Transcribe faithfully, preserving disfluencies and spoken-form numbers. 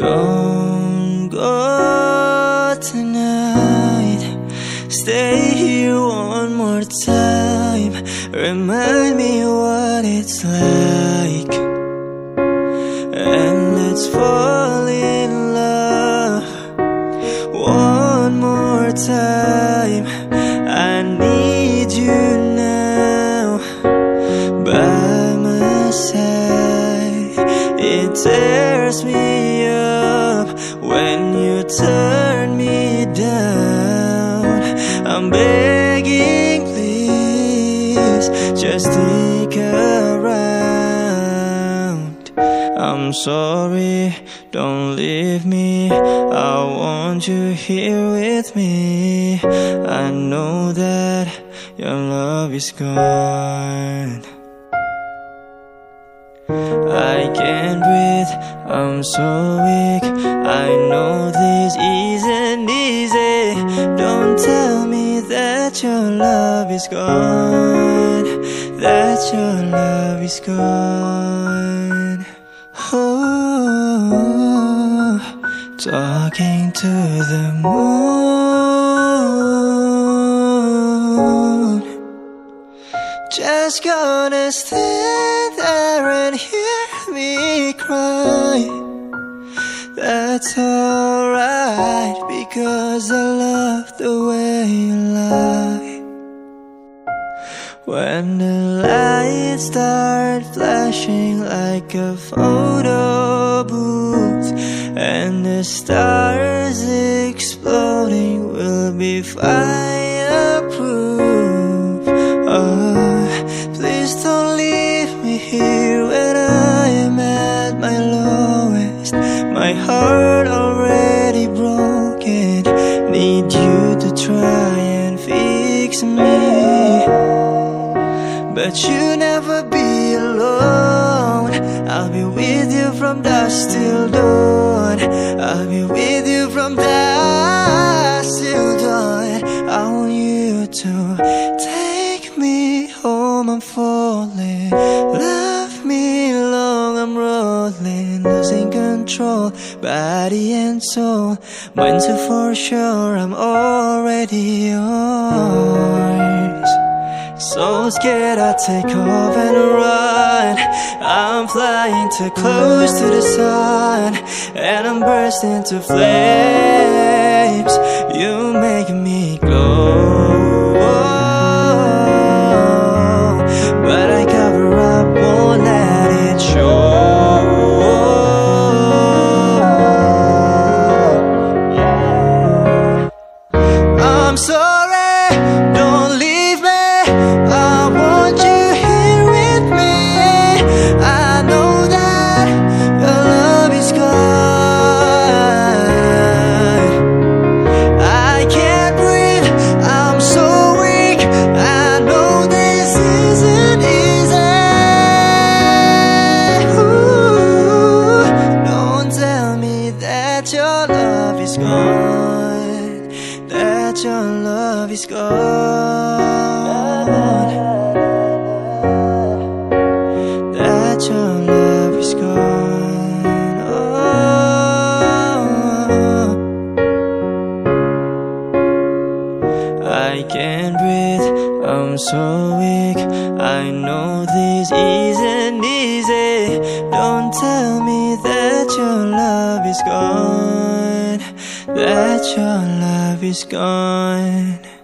Don't go tonight. Stay here one more time. Remind me what it's like. And let's fall in love one more time. I need you now by my side. It tears me up when you turn me down. I'm begging, please, just stick around. I'm sorry, don't leave me. I want you here with me. I know that your love is gone. I can't breathe, I'm so weak. I know this isn't easy. Don't tell me that your love is gone. That your love is gone. Oh, talking to the moon. Just gonna stand there and hear me cry. That's alright, because I love the way you lie. When the lights start flashing like a photo booth, and the stars exploding will be fireproof. Oh, please don't leave me here when I am at my lowest. My heart already broken. Need you to try and fix me. But you'll never be alone. I'll be with you from dusk till dawn. I'll be with you from dusk till dawn. I want you to take me home. I'm falling. Love me long, I'm rolling. Losing control, body and soul. Mind so for sure, I'm already yours. So scared I take off and run. I'm flying too close to the sun, and I'm bursting into flames. You make me glow, but I cover up, won't let it show. I'm sorry, don't leave. I want you here with me. I know that your love is gone. I can't breathe, I'm so weak. I know this isn't easy. Ooh, don't tell me that your love is gone. That your love is gone. That your love is gone. Oh, I can't breathe, I'm so weak. I know this isn't easy. Don't tell me that your love is gone. That your love is gone.